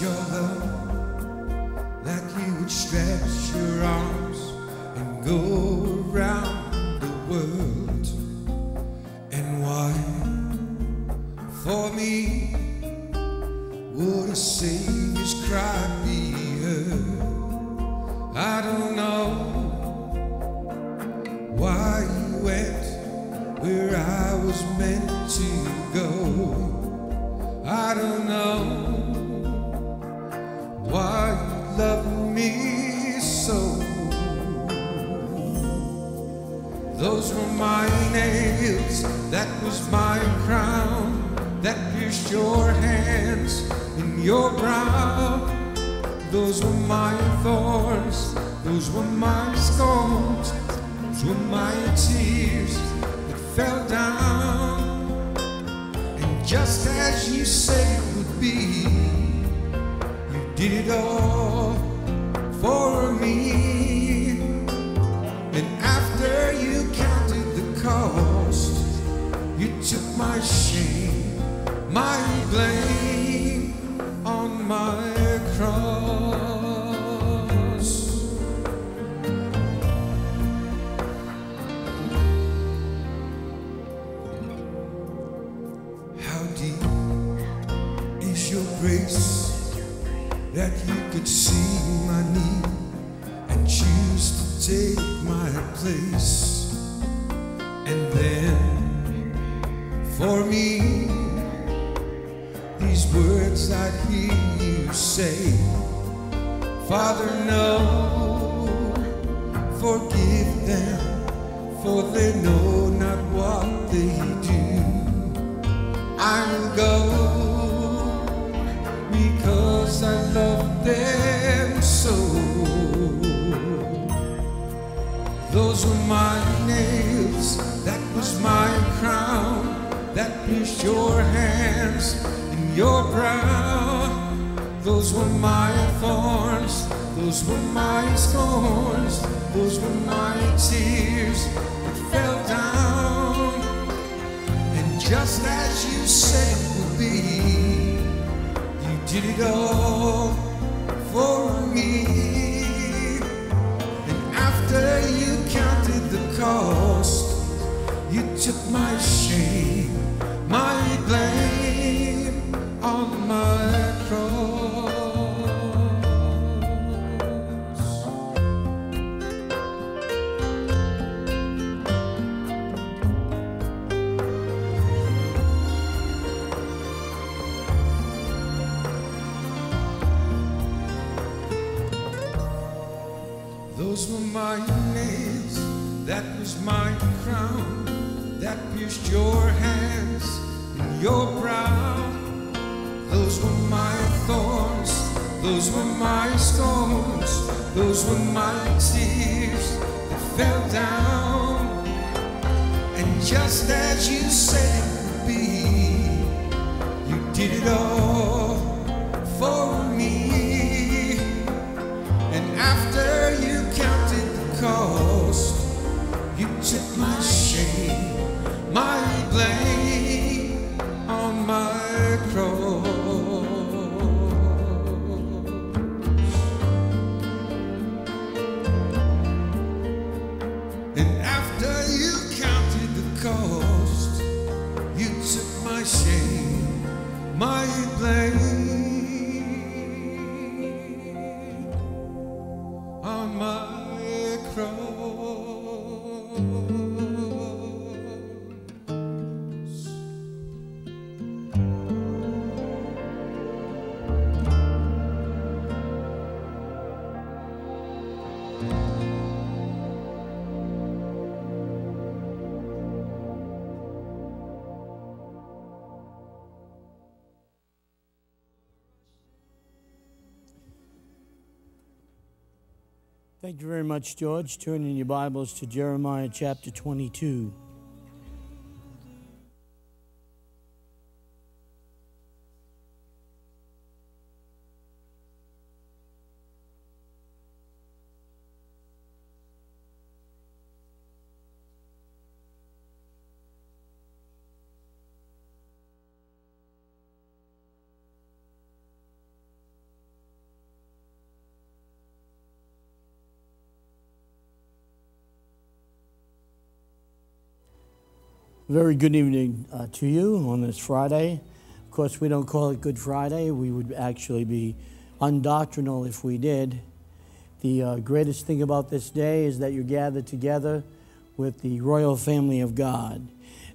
your love, like you would stretch your arms and go around the world and why for me would a Savior's cry be heard? I don't know why you went where I was meant to go. I don't know why you love me so. Those were my nails, that was my crown, that pierced your hands and your brow. Those were my thorns, those were my scorns, those were my tears that fell down. And just as you said it would be, did it all for me. And after you counted the cost, you took my shame, my blame on my cross. How deep is your grace, that you could see my need and choose to take my place? And then for me, these words I hear you say, Father, no, forgive them, for they know not what they do. I'll go, because I love them so. Those were my nails, that was my crown, that pierced your hands and your brow. Those were my thorns, those were my scorns, those were my tears that fell down. And just as you said would be, did it all for me. And after you counted the cost, you took my shame, my blame on my my nails, that was my crown, that pierced your hands and your brow. Those were my thorns, those were my stones, those were my tears that fell down. And just as you said it would be, you did it all for me. And after you counted the cost, you took my shame, my blame on my cross. And after you counted the cost, you took my shame, my blame. Thank you very much, George. Turn in your Bibles to Jeremiah chapter 22. Very good evening to you on this Friday. Of course, we don't call it Good Friday. We would actually be undoctrinal if we did. The greatest thing about this day is that you're gathered together with the royal family of God.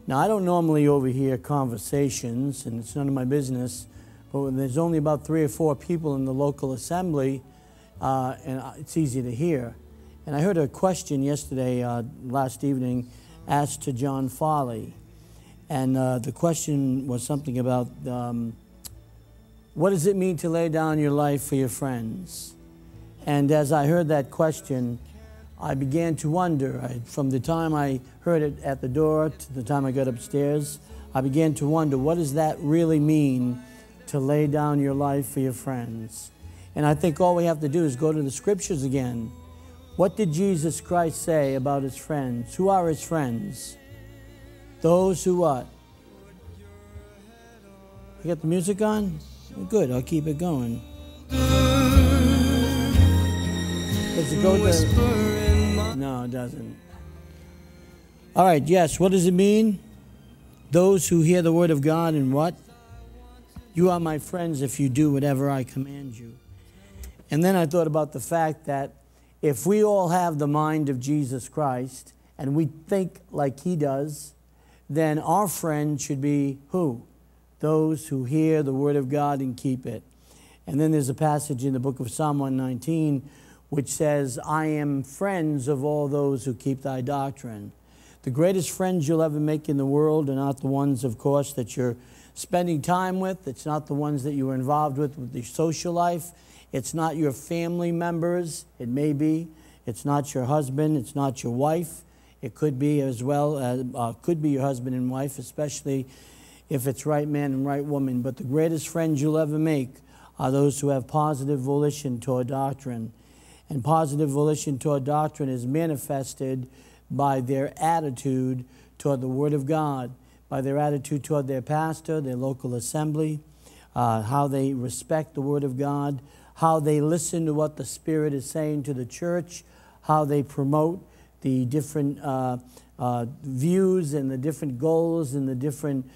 Now, I don't normally overhear conversations, and it's none of my business, but when there's only about 3 or 4 people in the local assembly, and it's easy to hear. And I heard a question yesterday, last evening, asked to John Foley. And the question was something about, what does it mean to lay down your life for your friends? And as I heard that question, I began to wonder. From the time I heard it at the door to the time I got upstairs, I began to wonder, what does that really mean to lay down your life for your friends? And I think all we have to do is go to the scriptures again. What did Jesus Christ say about his friends? Who are his friends? Those who what? You got the music on? Good, I'll keep it going. Does it go to? No, it doesn't. All right, yes, what does it mean? Those who hear the word of God and what? You are my friends if you do whatever I command you. And then I thought about the fact that if we all have the mind of Jesus Christ and we think like he does, then our friend should be who? Those who hear the word of God and keep it. And then there's a passage in the book of Psalm 119 which says, I am friends of all those who keep thy doctrine. The greatest friends you'll ever make in the world are not the ones, of course, that you're spending time with. It's not the ones that you were involved with your social life. It's not your family members. It may be. It's not your husband. It's not your wife. It could be as well. Could be your husband and wife, especially if it's right man and right woman. But the greatest friends you'll ever make are those who have positive volition toward doctrine. And positive volition toward doctrine is manifested by their attitude toward the Word of God, by their attitude toward their pastor, their local assembly, how they respect the Word of God, how they listen to what the Spirit is saying to the church, how they promote the different views and the different goals and the different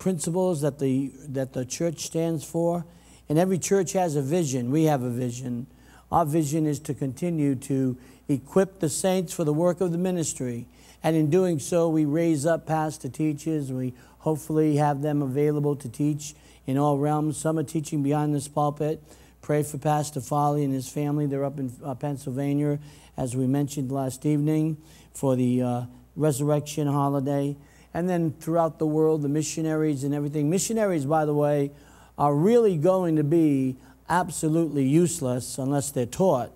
principles that the church stands for. And every church has a vision. We have a vision. Our vision is to continue to equip the saints for the work of the ministry. And in doing so, we raise up pastor teachers. We hopefully have them available to teach in all realms. Some are teaching behind this pulpit. Pray for Pastor Foley and his family. They're up in Pennsylvania, as we mentioned last evening, for the resurrection holiday. And then throughout the world, the missionaries and everything. Missionaries, by the way, are really going to be absolutely useless unless they're taught.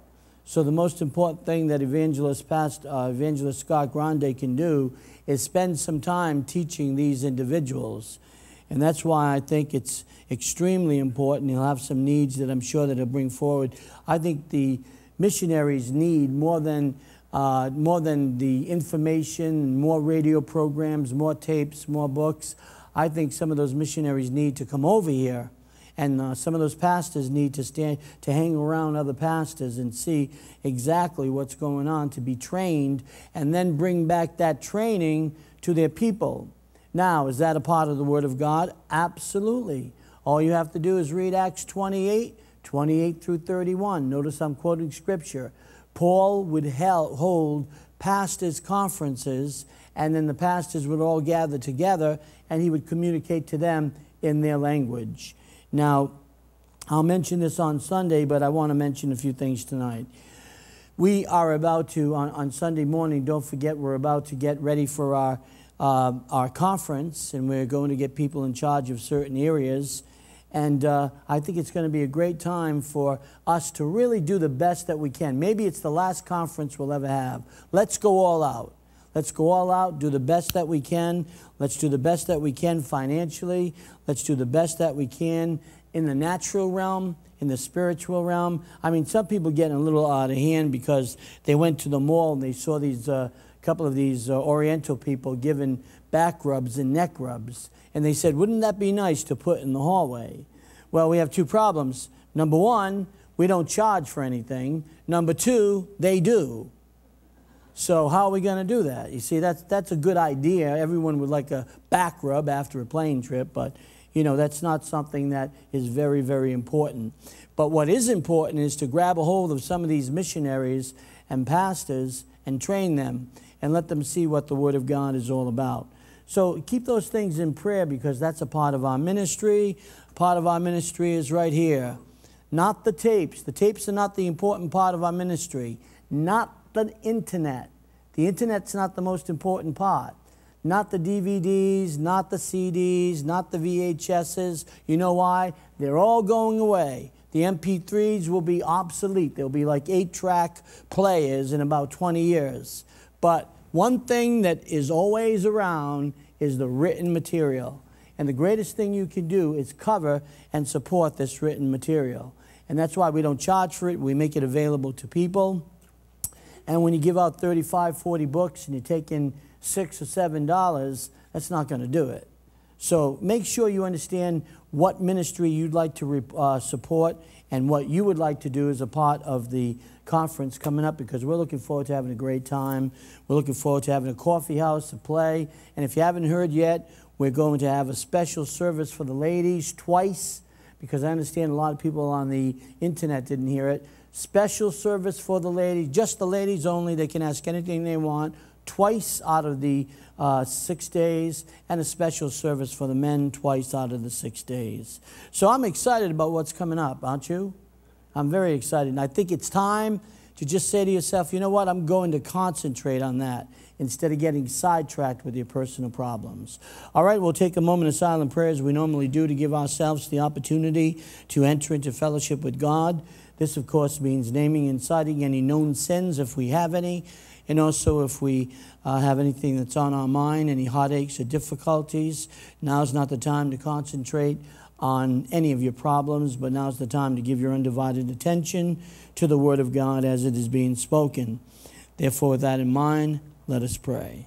So the most important thing that Evangelist Scott Grande can do is spend some time teaching these individuals. And that's why I think it's extremely important. He'll have some needs that I'm sure that he'll bring forward. I think the missionaries need more than the information, more radio programs, more tapes, more books. I think some of those missionaries need to come over here, and some of those pastors need to hang around other pastors and see exactly what's going on, to be trained, and then bring back that training to their people. Now, is that a part of the Word of God? Absolutely. All you have to do is read Acts 28 through 31. Notice I'm quoting Scripture. Paul would hold pastors' conferences, and then the pastors would all gather together, and he would communicate to them in their language. Now, I'll mention this on Sunday, but I want to mention a few things tonight. We are about to, on Sunday morning, don't forget, we're about to get ready for our conference, and we're going to get people in charge of certain areas. And I think it's going to be a great time for us to really do the best that we can. Maybe it's the last conference we'll ever have. Let's go all out. Let's go all out, do the best that we can. Let's do the best that we can financially. Let's do the best that we can in the natural realm, in the spiritual realm. I mean, some people get a little out of hand because they went to the mall and they saw these couple of these Oriental people giving back rubs and neck rubs. And they said, wouldn't that be nice to put in the hallway? Well, we have two problems. Number one, we don't charge for anything. Number two, they do. So how are we going to do that? You see, that's a good idea. Everyone would like a back rub after a plane trip, but, you know, that's not something that is very, very important. But what is important is to grab a hold of some of these missionaries and pastors and train them and let them see what the Word of God is all about. So keep those things in prayer, because that's a part of our ministry. Part of our ministry is right here. Not the tapes. The tapes are not the important part of our ministry. Not the internet. The internet's not the most important part. Not the DVDs, not the CDs, not the VHSs. You know why? They're all going away. The MP3s will be obsolete. They'll be like 8-track players in about 20 years. But one thing that is always around is the written material. And the greatest thing you can do is cover and support this written material. And that's why we don't charge for it. We make it available to people. And when you give out 35, 40 books and you take in $6 or $7, that's not going to do it. So make sure you understand what ministry you'd like to support and what you would like to do as a part of the conference coming up, because we're looking forward to having a great time. We're looking forward to having a coffee house, a play. And if you haven't heard yet, we're going to have a special service for the ladies twice, because I understand a lot of people on the internet didn't hear it. Special service for the ladies, just the ladies only. They can ask anything they want, twice out of the 6 days, and a special service for the men twice out of the 6 days. So I'm excited about what's coming up, aren't you? I'm very excited, and I think it's time to just say to yourself, you know what, I'm going to concentrate on that instead of getting sidetracked with your personal problems. All right, we'll take a moment of silent prayer as we normally do to give ourselves the opportunity to enter into fellowship with God. This, of course, means naming and citing any known sins, if we have any, and also if we have anything that's on our mind, any heartaches or difficulties. Now's not the time to concentrate on any of your problems, but now's the time to give your undivided attention to the Word of God as it is being spoken. Therefore, with that in mind, let us pray.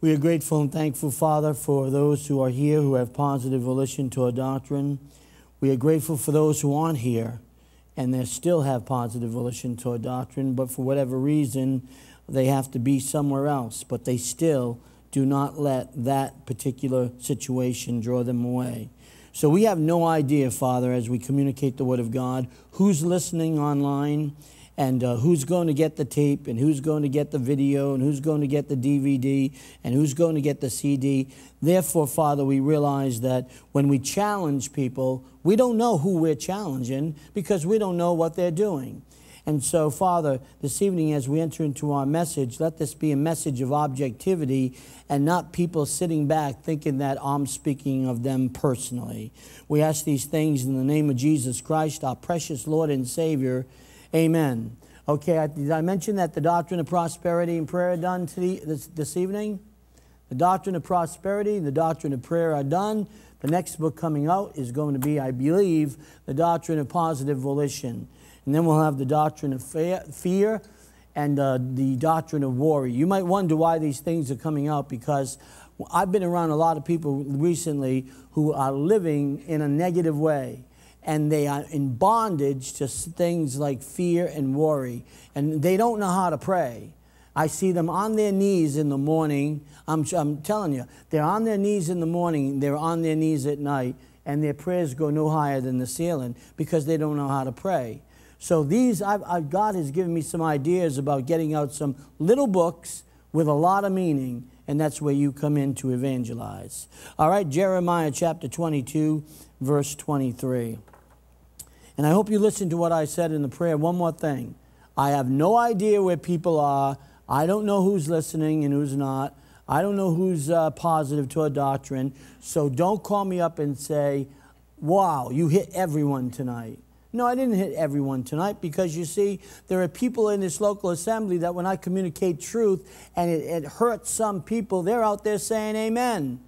We are grateful and thankful, Father, for those who are here who have positive volition to our doctrine. We are grateful for those who aren't here and they still have positive volition to our doctrine, but for whatever reason, they have to be somewhere else, but they still do not let that particular situation draw them away. So we have no idea, Father, as we communicate the Word of God, who's listening online, and who's going to get the tape, and who's going to get the video, and who's going to get the DVD, and who's going to get the CD. Therefore, Father, we realize that when we challenge people, we don't know who we're challenging, because we don't know what they're doing. And so, Father, this evening as we enter into our message, let this be a message of objectivity and not people sitting back thinking that I'm speaking of them personally. We ask these things in the name of Jesus Christ, our precious Lord and Savior. Amen. Okay, did I mention that the doctrine of prosperity and prayer are done this evening? The doctrine of prosperity and the doctrine of prayer are done. The next book coming out is going to be, I believe, the doctrine of positive volition. And then we'll have the doctrine of fear and the doctrine of worry. You might wonder why these things are coming out, because I've been around a lot of people recently who are living in a negative way. And they are in bondage to things like fear and worry. And they don't know how to pray. I see them on their knees in the morning. I'm telling you, they're on their knees in the morning. They're on their knees at night. And their prayers go no higher than the ceiling because they don't know how to pray. So these, God has given me some ideas about getting out some little books with a lot of meaning. And that's where you come in to evangelize. All right, Jeremiah chapter 22, verse 23. And I hope you listened to what I said in the prayer. One more thing. I have no idea where people are. I don't know who's listening and who's not. I don't know who's positive to a doctrine. So don't call me up and say, wow, you hit everyone tonight. No, I didn't hit everyone tonight, because, you see, there are people in this local assembly that when I communicate truth and it hurts some people, they're out there saying amen.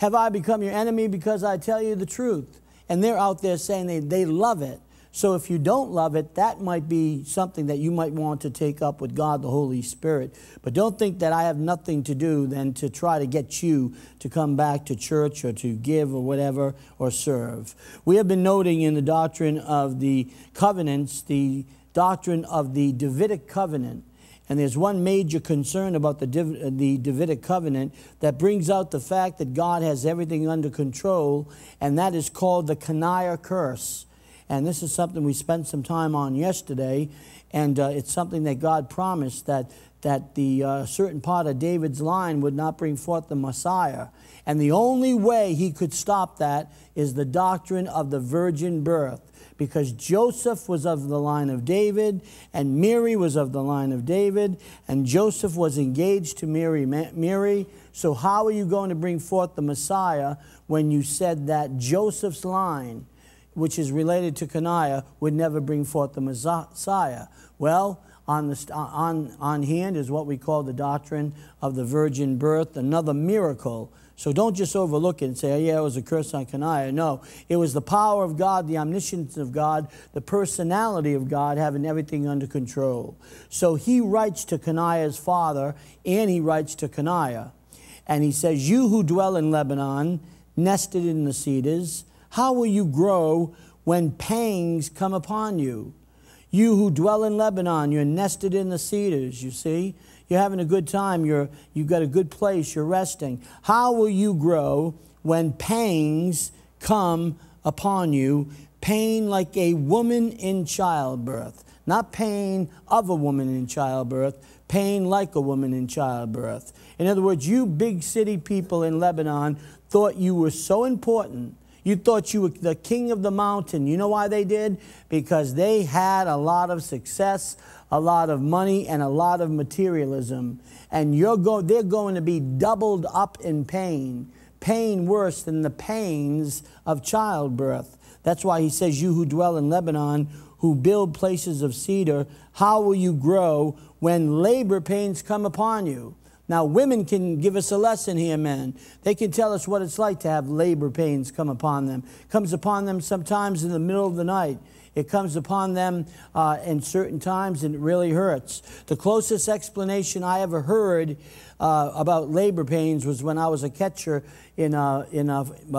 Have I become your enemy because I tell you the truth? and they're out there saying they love it. So if you don't love it, that might be something that you might want to take up with God, the Holy Spirit. But don't think that I have nothing to do than to try to get you to come back to church or to give or whatever or serve. We have been noting in the doctrine of the covenants, the doctrine of the Davidic covenant. And there's one major concern about the Davidic covenant that brings out the fact that God has everything under control, and that is called the Coniah curse. And this is something we spent some time on yesterday, and it's something that God promised that the certain part of David's line would not bring forth the Messiah. And the only way he could stop that is the doctrine of the virgin birth, because Joseph was of the line of David, and Mary was of the line of David, and Joseph was engaged to Mary. So how are you going to bring forth the Messiah when you said that Joseph's line, which is related to Coniah, would never bring forth the Messiah? Well, on hand is what we call the doctrine of the virgin birth, another miracle. So don't just overlook it and say, oh, yeah, it was a curse on Coniah. No, it was the power of God, the omniscience of God, the personality of God having everything under control. So he writes to Coniah's father, and he writes to Coniah. And he says, you who dwell in Lebanon, nested in the cedars, how will you grow when pangs come upon you? You who dwell in Lebanon, you're nested in the cedars, you see? You're having a good time. You've got a good place. You're resting. How will you grow when pangs come upon you? Pain like a woman in childbirth. Not pain of a woman in childbirth. Pain like a woman in childbirth. In other words, you big city people in Lebanon thought you were so important. You thought you were the king of the mountain. You know why they did? Because they had a lot of success, a lot of money, and a lot of materialism. And they're going to be doubled up in pain, pain worse than the pains of childbirth. That's why he says, you who dwell in Lebanon, who build places of cedar, how will you grow when labor pains come upon you? Now, women can give us a lesson here, men. They can tell us what it's like to have labor pains come upon them. It comes upon them sometimes in the middle of the night. It comes upon them in certain times, and it really hurts. The closest explanation I ever heard about labor pains was when I was a catcher in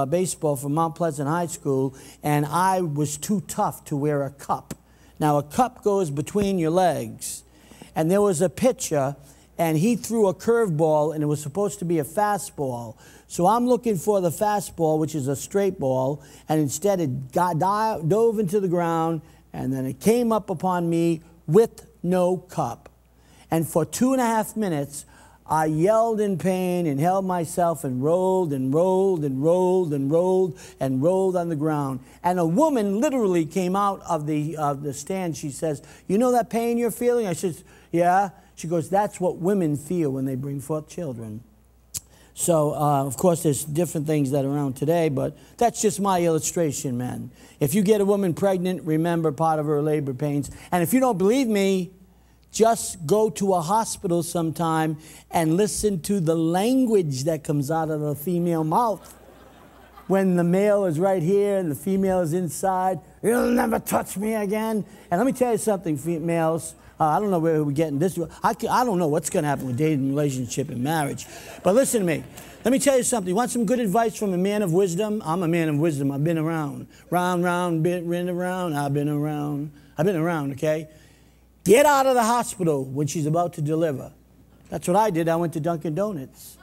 baseball for Mount Pleasant High School, and I was too tough to wear a cup. Now, a cup goes between your legs, and there was a pitcher, and he threw a curveball, and it was supposed to be a fastball. So I'm looking for the fastball, which is a straight ball, and instead it dove into the ground, and then it came up upon me with no cup. And for 2.5 minutes, I yelled in pain and held myself and rolled and rolled and rolled and rolled and rolled on the ground. And a woman literally came out of the stand. She says, you know that pain you're feeling? I said, yeah. She goes, that's what women feel when they bring forth children. So, of course, there's different things that are around today, but that's just my illustration, man. If you get a woman pregnant, remember part of her labor pains. And if you don't believe me, just go to a hospital sometime and listen to the language that comes out of the female mouth. When the male is right here and the female is inside, you'll never touch me again. And let me tell you something, females. I don't know where we're getting this. I don't know what's going to happen with dating, relationship, and marriage. But listen to me. Let me tell you something. You want some good advice from a man of wisdom? I'm a man of wisdom. I've been around. I've been around, okay? Get out of the hospital when she's about to deliver. That's what I did. I went to Dunkin' Donuts.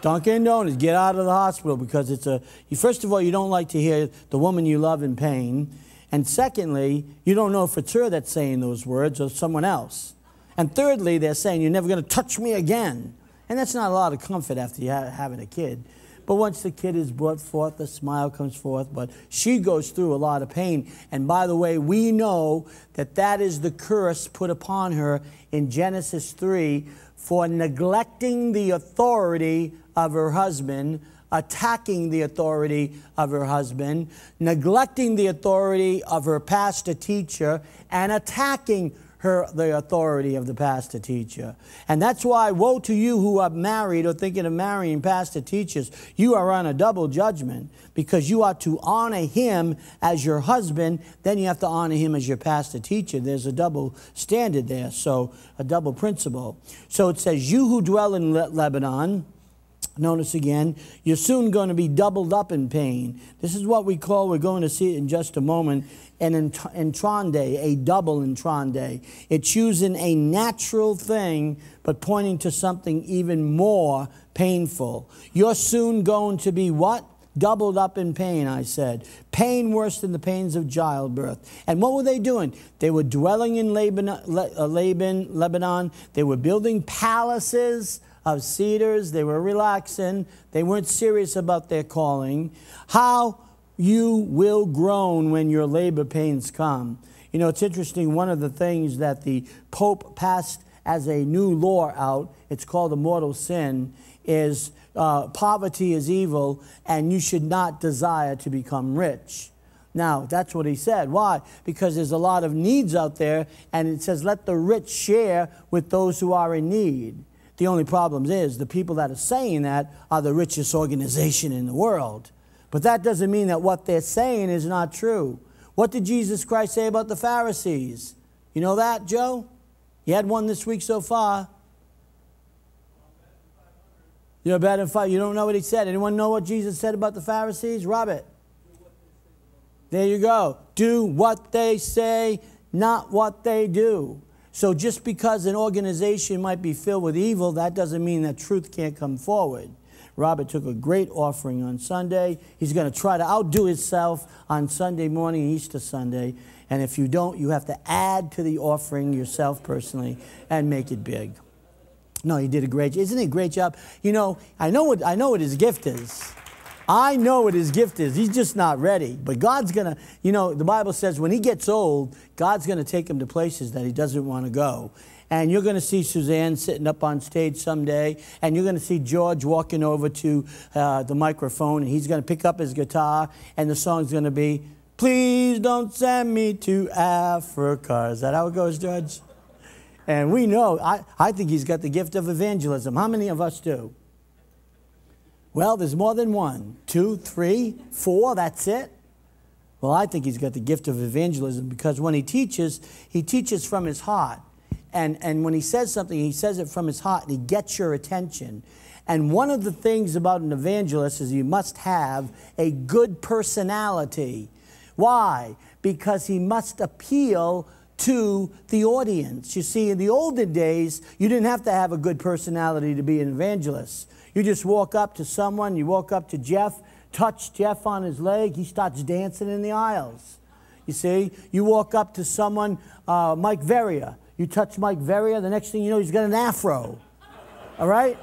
Dunkin' Donuts, get out of the hospital because it's a... First of all, you don't like to hear the woman you love in pain. And secondly, you don't know if it's her that's saying those words or someone else. And thirdly, they're saying, you're never going to touch me again. And that's not a lot of comfort after you having a kid. But once the kid is brought forth, a smile comes forth. But she goes through a lot of pain. And by the way, we know that that is the curse put upon her in Genesis 3 for neglecting the authority of her husband, attacking the authority of her husband, neglecting the authority of her pastor teacher, and attacking the authority of the pastor teacher. And that's why woe to you who are married or thinking of marrying pastor teachers. You are on a double judgment, because you are to honor him as your husband. Then you have to honor him as your pastor teacher. There's a double standard there, so a double principle. So it says, you who dwell in Lebanon, notice again, you're soon going to be doubled up in pain. This is what we call, we're going to see it in just a moment, an entronde, a double entronde. It's using a natural thing, but pointing to something even more painful. You're soon going to be what? Doubled up in pain, I said. Pain worse than the pains of childbirth. And what were they doing? They were dwelling in Lebanon. They were building palaces of cedars. They were relaxing. They weren't serious about their calling. How you will groan when your labor pains come. You know, it's interesting. One of the things that the Pope passed as a new law out, it's called a mortal sin, is poverty is evil, and you should not desire to become rich. Now, that's what he said. Why? Because there's a lot of needs out there, and it says, let the rich share with those who are in need. The only problem is the people that are saying that are the richest organization in the world. But that doesn't mean that what they're saying is not true. What did Jesus Christ say about the Pharisees? You know that, Joe? You had one this week so far. You're better than five. You don't know what he said. Anyone know what Jesus said about the Pharisees? Robert. There you go. Do what they say, not what they do. So just because an organization might be filled with evil, that doesn't mean that truth can't come forward. Robert took a great offering on Sunday. He's going to try to outdo himself on Sunday morning, Easter Sunday. And if you don't, you have to add to the offering yourself personally and make it big. No, he did a great job. Isn't it a great job? You know, I know what his gift is. I know what his gift is. He's just not ready. But God's going to, you know, the Bible says when he gets old, God's going to take him to places that he doesn't want to go. And you're going to see Suzanne sitting up on stage someday. And you're going to see George walking over to the microphone. And he's going to pick up his guitar. And the song's going to be, please don't send me to Africa. Is that how it goes, George? And we know, I think he's got the gift of evangelism. How many of us do? Well, there's more than one. 2, 3, 4, that's it? Well, I think he's got the gift of evangelism, because when he teaches from his heart. And when he says something, he says it from his heart, and he gets your attention. And one of the things about an evangelist is you must have a good personality. Why? Because he must appeal to the audience. You see, in the olden days, you didn't have to have a good personality to be an evangelist. You just walk up to someone, you walk up to Jeff, touch Jeff on his leg, he starts dancing in the aisles. You see, you walk up to someone, Mike Verrier, you touch Mike Verrier, the next thing you know, he's got an afro. All right?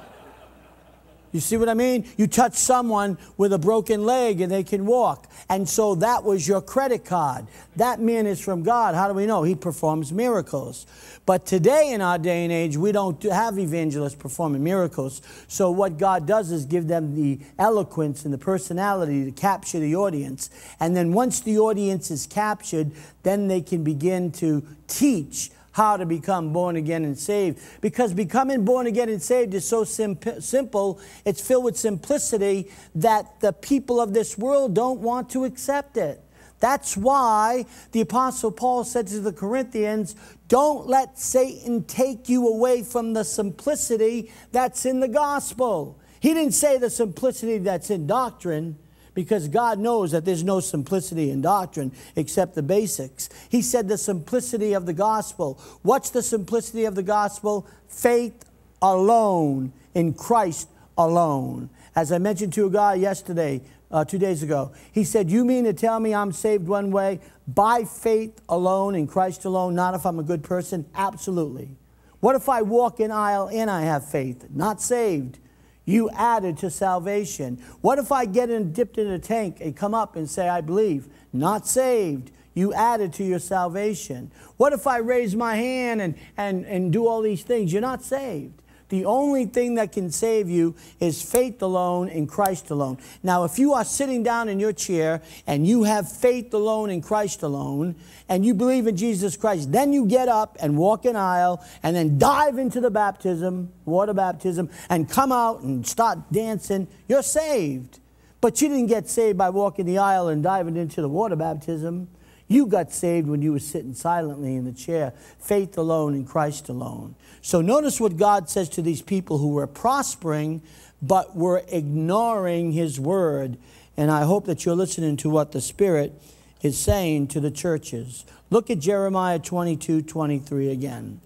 You see what I mean? You touch someone with a broken leg and they can walk. And so that was your credit card. That man is from God. How do we know? He performs miracles. But today in our day and age, we don't have evangelists performing miracles. So what God does is give them the eloquence and the personality to capture the audience. And then once the audience is captured, then they can begin to teach how to become born again and saved. Because becoming born again and saved is so simple, it's filled with simplicity that the people of this world don't want to accept it. That's why the Apostle Paul said to the Corinthians, don't let Satan take you away from the simplicity that's in the gospel. He didn't say the simplicity that's in doctrine, because God knows that there's no simplicity in doctrine except the basics. He said the simplicity of the gospel. What's the simplicity of the gospel? Faith alone in Christ alone. As I mentioned to a guy yesterday, 2 days ago, he said, you mean to tell me I'm saved one way? By faith alone in Christ alone, not if I'm a good person? Absolutely. What if I walk an aisle and I have faith? Not saved. You added to salvation. What if I get dipped in a tank and come up and say, I believe? Not saved. You added to your salvation. What if I raise my hand and do all these things? You're not saved. The only thing that can save you is faith alone in Christ alone. Now, if you are sitting down in your chair and you have faith alone in Christ alone, and you believe in Jesus Christ, then you get up and walk an aisle and then dive into the baptism, water baptism, and come out and start dancing, you're saved. But you didn't get saved by walking the aisle and diving into the water baptism. You got saved when you were sitting silently in the chair. Faith alone in Christ alone. So notice what God says to these people who were prospering but were ignoring his word. And I hope that you're listening to what the Spirit is saying to the churches. Look at Jeremiah 22:23 again.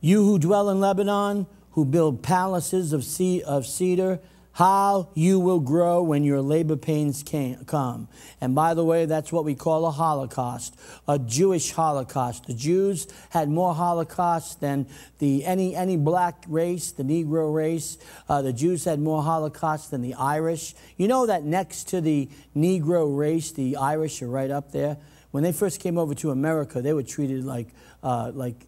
You who dwell in Lebanon, who build palaces of cedar, how you will grow when your labor pains come. And by the way, that's what we call a Holocaust, a Jewish Holocaust. The Jews had more Holocausts than any black race, the Negro race. The Jews had more Holocausts than the Irish. You know that next to the Negro race, the Irish are right up there. When they first came over to America, they were treated like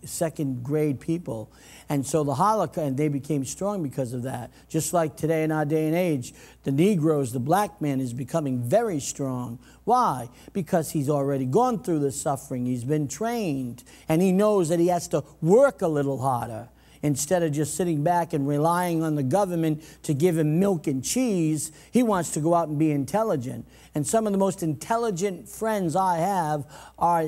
second-grade people. And so the Holocaust, and they became strong because of that. Just like today in our day and age, the Negroes, the black man, is becoming very strong. Why? Because he's already gone through the suffering. He's been trained, and he knows that he has to work a little harder. Instead of just sitting back and relying on the government to give him milk and cheese, he wants to go out and be intelligent. And some of the most intelligent friends I have are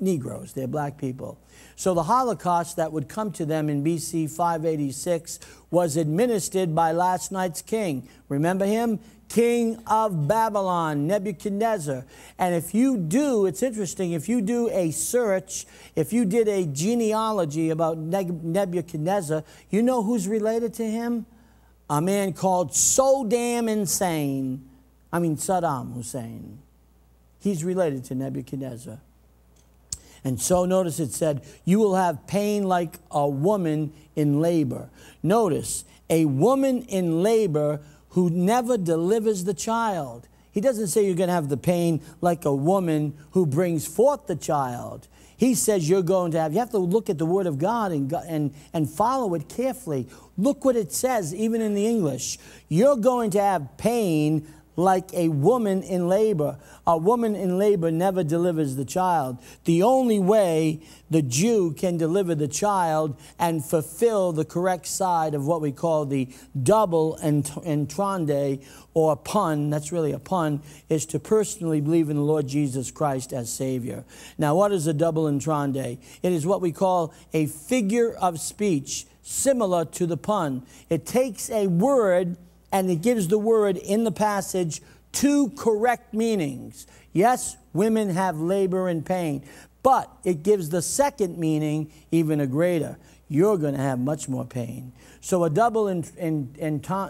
Negroes. They're black people. So the Holocaust that would come to them in B.C. 586 was administered by last night's king. Remember him? King of Babylon, Nebuchadnezzar. And if you do, it's interesting, if you do a search, if you did a genealogy about Nebuchadnezzar, you know who's related to him? A man called so damn insane. I mean, Saddam Hussein. He's related to Nebuchadnezzar. And so notice it said, you will have pain like a woman in labor. Notice, a woman in labor who never delivers the child. He doesn't say you're going to have the pain like a woman who brings forth the child. He says you're going to have, you have to look at the Word of God and follow it carefully. Look what it says, even in the English. You're going to have pain like a woman in labor. A woman in labor never delivers the child. The only way the Jew can deliver the child and fulfill the correct side of what we call the double entendre or pun, that's really a pun, is to personally believe in the Lord Jesus Christ as Savior. Now, what is a double entendre? It is what we call a figure of speech, similar to the pun. It takes a word and it gives the word in the passage two correct meanings. Yes, women have labor and pain, but it gives the second meaning even a greater. You're going to have much more pain. So a double entendre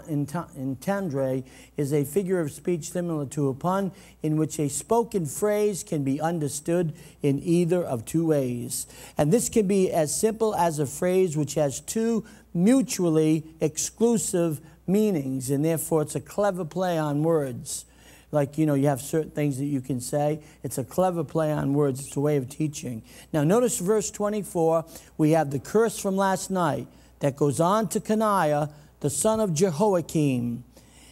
is a figure of speech similar to a pun in which a spoken phrase can be understood in either of two ways. And this can be as simple as a phrase which has two mutually exclusive meanings, and therefore it's a clever play on words. Like, you know, you have certain things that you can say. It's a clever play on words. It's a way of teaching. Now, notice verse 24. We have the curse from last night that goes on to Coniah, the son of Jehoiakim.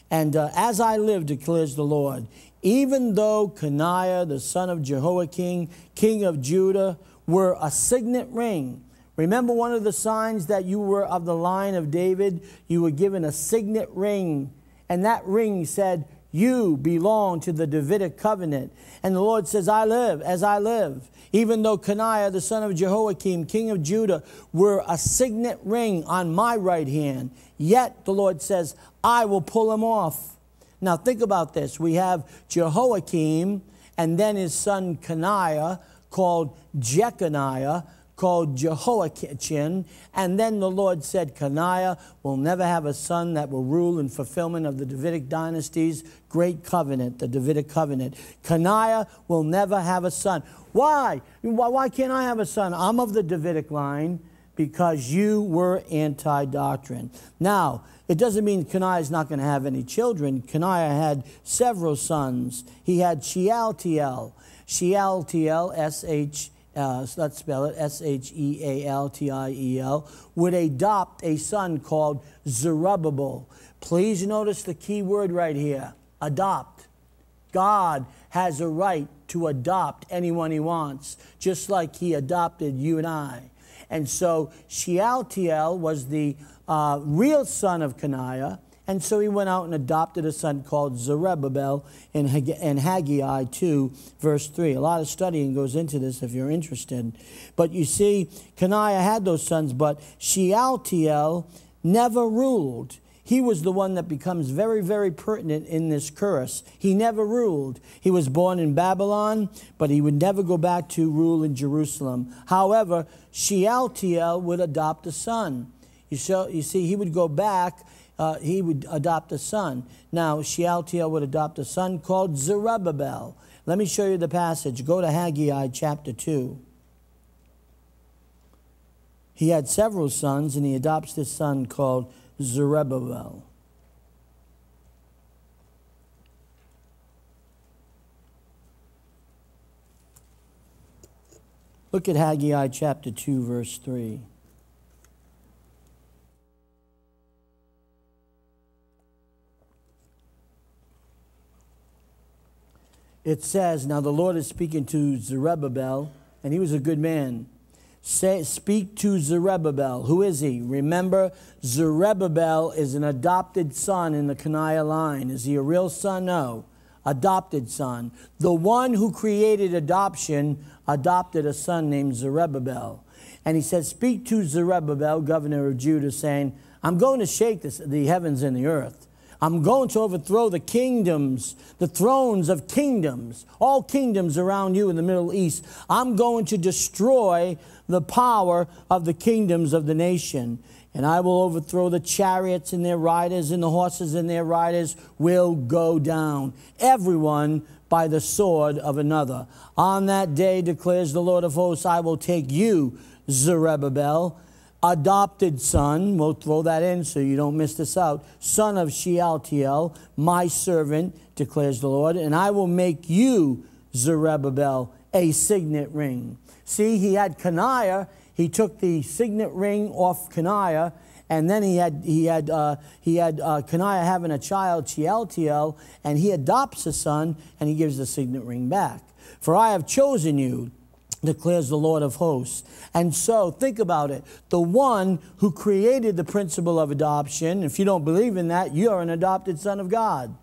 And as I live, declares the Lord, even though Coniah, the son of Jehoiakim, king of Judah, were a signet ring. Remember one of the signs that you were of the line of David? You were given a signet ring, and that ring said, you belong to the Davidic covenant. And the Lord says, I live as I live. Even though Coniah, the son of Jehoiakim, king of Judah, were a signet ring on my right hand, yet the Lord says, I will pull him off. Now think about this. We have Jehoiakim and then his son Coniah, called Jeconiah, called Jehoiachin, and then the Lord said, Coniah will never have a son that will rule in fulfillment of the Davidic dynasty's great covenant, the Davidic covenant. Coniah will never have a son. Why? Why can't I have a son? I'm of the Davidic line. Because you were anti-doctrine. Now, it doesn't mean Coniah is not going to have any children. Coniah had several sons. He had Shealtiel, S-H-E-A-L-T-I-E-L. so let's spell it, S-H-E-A-L-T-I-E-L, would adopt a son called Zerubbabel. Please notice the key word right here, adopt. God has a right to adopt anyone he wants, just like he adopted you and I. And so Shealtiel was the real son of Coniah, and so he went out and adopted a son called Zerubbabel in Haggai 2, verse 3. A lot of studying goes into this if you're interested. But you see, Coniah had those sons, but Shealtiel never ruled. He was the one that becomes very, very pertinent in this curse. He never ruled. He was born in Babylon, but he would never go back to rule in Jerusalem. However, Shealtiel would adopt a son. You see, he would go back. He would adopt a son. Now, Shealtiel would adopt a son called Zerubbabel. Let me show you the passage. Go to Haggai chapter 2. He had several sons, and he adopts this son called Zerubbabel. Look at Haggai chapter 2, verse 3. It says, now the Lord is speaking to Zerubbabel, and he was a good man. Speak to Zerubbabel. Who is he? Remember, Zerubbabel is an adopted son in the Coniah line. Is he a real son? No. Adopted son. The one who created adoption adopted a son named Zerubbabel. And he says, speak to Zerubbabel, governor of Judah, saying, I'm going to shake the heavens and the earth. I'm going to overthrow the kingdoms, the thrones of kingdoms, all kingdoms around you in the Middle East. I'm going to destroy the power of the kingdoms of the nation. And I will overthrow the chariots and their riders, and the horses and their riders will go down, everyone by the sword of another. On that day, declares the Lord of hosts, I will take you, Zerubbabel, adopted son, we'll throw that in so you don't miss this out, son of Shealtiel, my servant, declares the Lord, and I will make you, Zerubbabel, a signet ring. See, he had Coniah, he took the signet ring off Coniah, and then he had Coniah having a child, Shealtiel, and he adopts a son, and he gives the signet ring back. For I have chosen you, declares the Lord of hosts. And so, think about it. The one who created the principle of adoption, if you don't believe in that, you are an adopted son of God.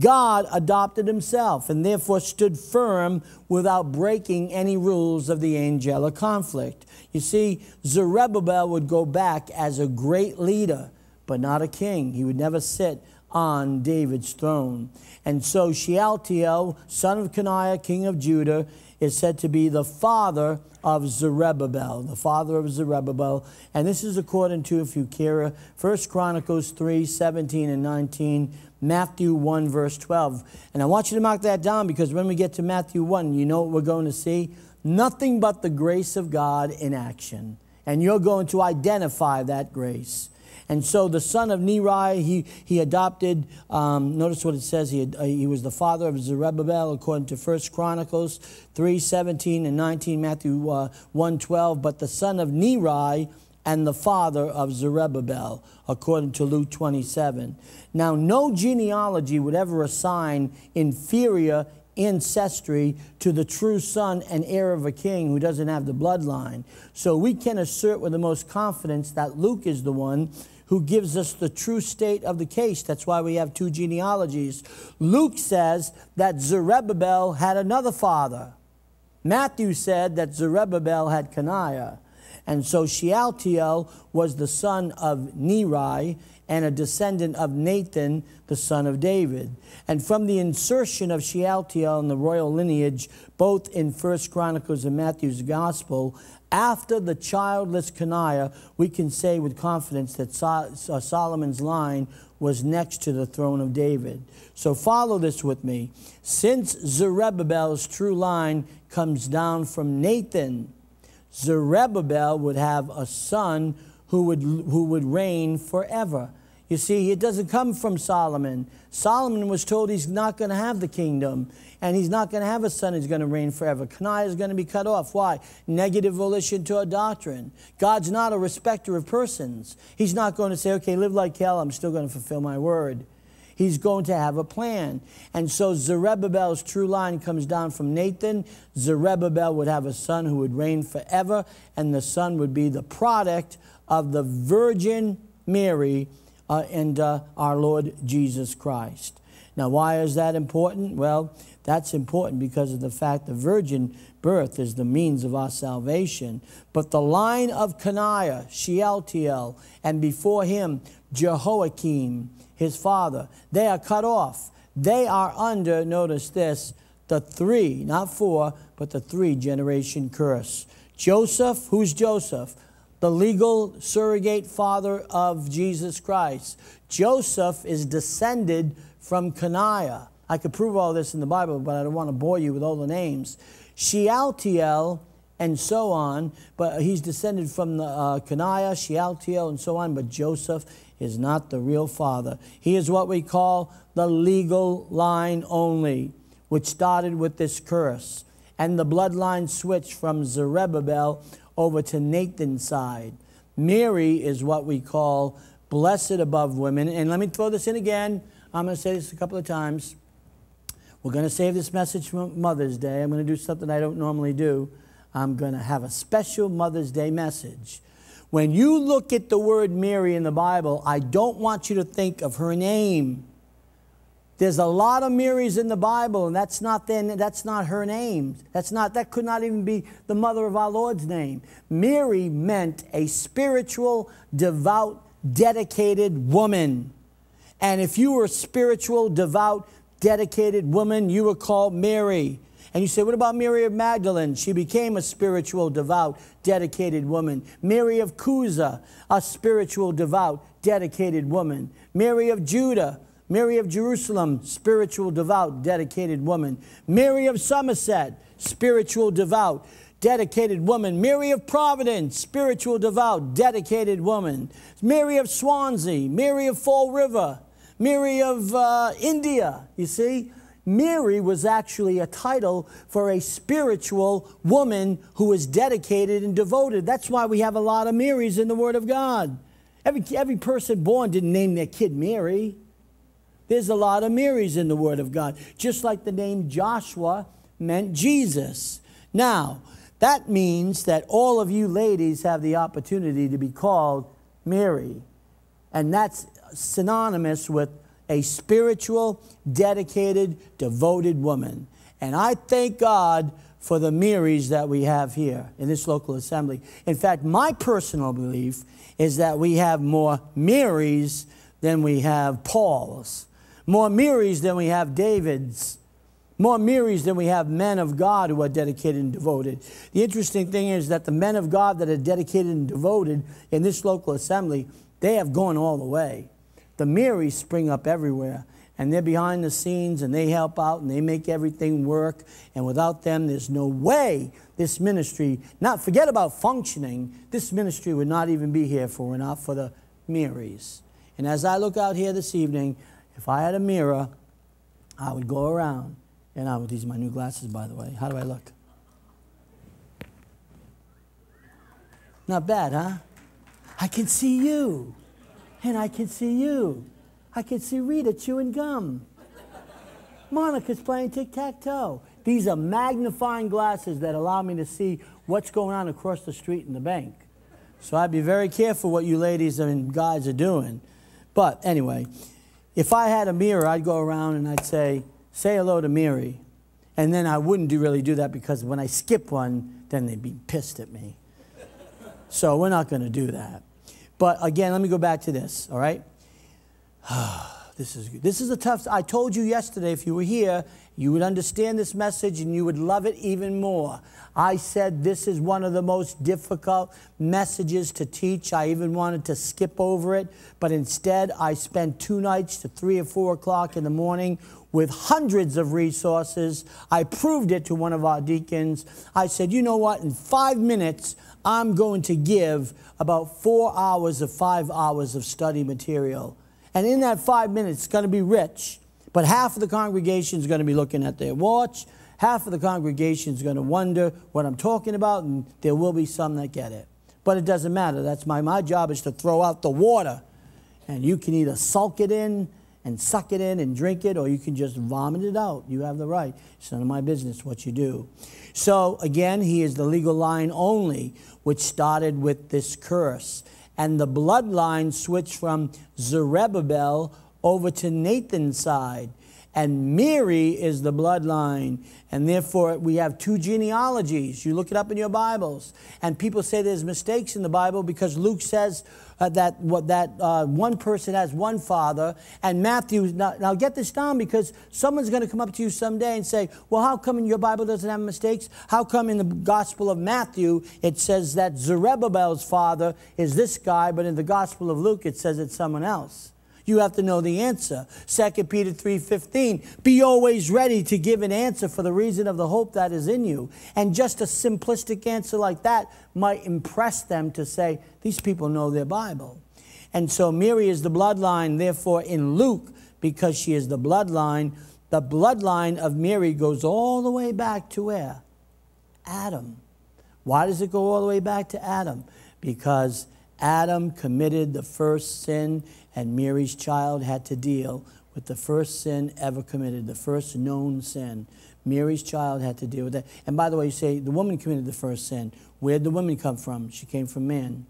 God adopted himself and therefore stood firm without breaking any rules of the angelic conflict. You see, Zerubbabel would go back as a great leader, but not a king. He would never sit on David's throne. And so, Shealtiel, son of Coniah, king of Judah, is said to be the father of Zerubbabel, the father of Zerubbabel. And this is according to, if you care, 1 Chronicles 3, 17 and 19, Matthew 1, verse 12. And I want you to mark that down because when we get to Matthew 1, you know what we're going to see? Nothing but the grace of God in action. And you're going to identify that grace. And so the son of Neri, he adopted, notice what it says, he was the father of Zerubbabel according to 1 Chronicles 3, 17 and 19, Matthew 1, 12, but the son of Neri and the father of Zerubbabel according to Luke 27. Now no genealogy would ever assign inferior ancestry to the true son and heir of a king who doesn't have the bloodline. So we can assert with the most confidence that Luke is the one who gives us the true state of the case. That's why we have two genealogies. Luke says that Zerubbabel had another father. Matthew said that Zerubbabel had Coniah. And so Shealtiel was the son of Neri and a descendant of Nathan, the son of David. And from the insertion of Shealtiel in the royal lineage, both in 1 Chronicles and Matthew's Gospel, after the childless Coniah, we can say with confidence that Solomon's line was next to the throne of David. So follow this with me. Since Zerubbabel's true line comes down from Nathan, Zerubbabel would have a son who would reign forever. You see, it doesn't come from Solomon. Solomon was told he's not going to have the kingdom, and he's not going to have a son who's going to reign forever. Coniah is going to be cut off. Why? Negative volition to a doctrine. God's not a respecter of persons. He's not going to say, okay, live like hell, I'm still going to fulfill my word. He's going to have a plan. And so Zerubbabel's true line comes down from Nathan. Zerubbabel would have a son who would reign forever, and the son would be the product of the Virgin Mary and our Lord Jesus Christ. Now, why is that important? Well, that's important because of the fact the virgin birth is the means of our salvation. But the line of Coniah, Shealtiel, and before him, Jehoiakim, his father, they are cut off. They are under, notice this, the three, not four, but the three-generation curse. Joseph, who's Joseph? The legal surrogate father of Jesus Christ. Joseph is descended from Coniah. I could prove all this in the Bible, but I don't want to bore you with all the names. Shealtiel and so on, but he's descended from the, Coniah, Shealtiel, and so on, but Joseph is not the real father. He is what we call the legal line only, which started with this curse. And the bloodline switched from Zerubbabel over to Nathan's side. Mary is what we call blessed above women. And let me throw this in again. I'm going to say this a couple of times. We're going to save this message for Mother's Day. I'm going to do something I don't normally do. I'm going to have a special Mother's Day message. When you look at the word Mary in the Bible, I don't want you to think of her name. There's a lot of Marys in the Bible, and that's not her name. That could not even be the mother of our Lord's name. Mary meant a spiritual, devout, dedicated woman. And if you were a spiritual, devout, dedicated woman, you were called Mary. And you say, what about Mary of Magdalene? She became a spiritual, devout, dedicated woman. Mary of Cusa, a spiritual, devout, dedicated woman. Mary of Judah. Mary of Jerusalem, spiritual, devout, dedicated woman. Mary of Somerset, spiritual, devout, dedicated woman. Mary of Providence, spiritual, devout, dedicated woman. Mary of Swansea, Mary of Fall River, Mary of India, you see? Mary was actually a title for a spiritual woman who was dedicated and devoted. That's why we have a lot of Marys in the Word of God. Every person born didn't name their kid Mary. There's a lot of Marys in the Word of God, just like the name Joshua meant Jesus. Now, that means that all of you ladies have the opportunity to be called Mary. And that's synonymous with a spiritual, dedicated, devoted woman. And I thank God for the Marys that we have here in this local assembly. In fact, my personal belief is that we have more Marys than we have Pauls. More Marys than we have Davids. More Marys than we have men of God who are dedicated and devoted. The interesting thing is that the men of God that are dedicated and devoted in this local assembly, they have gone all the way. The Marys spring up everywhere, and they're behind the scenes, and they help out, and they make everything work. And without them, there's no way this ministry, not forget about functioning, this ministry would not even be here if it were not for the Marys. And as I look out here this evening, if I had a mirror, I would go around, and I would, these are my new glasses, by the way. How do I look? Not bad, huh? I can see you, and I can see you. I can see Rita chewing gum. Monica's playing tic-tac-toe. These are magnifying glasses that allow me to see what's going on across the street in the bank. So I'd be very careful what you ladies and guys are doing. But anyway, if I had a mirror, I'd go around and I'd say hello to Mary. And then I wouldn't really do that because when I skip one, then they'd be pissed at me. So we're not going to do that. But again, let me go back to this, all right? This is a tough, I told you yesterday if you were here, you would understand this message and you would love it even more. I said this is one of the most difficult messages to teach. I even wanted to skip over it, but instead I spent 2 nights to 3 or 4 o'clock in the morning with hundreds of resources. I proved it to one of our deacons. I said, you know what, in 5 minutes, I'm going to give about 4 hours or 5 hours of study material. And in that 5 minutes, it's going to be rich. But half of the congregation is going to be looking at their watch. Half of the congregation is going to wonder what I'm talking about. And there will be some that get it. But it doesn't matter. That's my job is to throw out the water. And you can either sulk it in and suck it in and drink it, or you can just vomit it out. You have the right. It's none of my business what you do. So again, he is the legal line only, which started with this curse. And the bloodline switched from Zerubbabel over to Nathan's side. And Neri is the bloodline. And therefore, we have two genealogies. You look it up in your Bibles. And people say there's mistakes in the Bible because Luke says that one person has one father. And Matthew, now get this down, because someone's going to come up to you someday and say, well, how come in your Bible doesn't have mistakes? How come in the Gospel of Matthew it says that Zerubbabel's father is this guy, but in the Gospel of Luke it says it's someone else? You have to know the answer. 2 Peter 3:15, be always ready to give an answer for the reason of the hope that is in you. And just a simplistic answer like that might impress them to say, these people know their Bible. And so Mary is the bloodline, therefore in Luke, because she is the bloodline of Mary goes all the way back to where? Adam. Why does it go all the way back to Adam? Because Adam committed the first sin, and Mary's child had to deal with the first sin ever committed, the first known sin. Mary's child had to deal with that. And by the way, you say, the woman committed the first sin. Where did the woman come from? She came from man.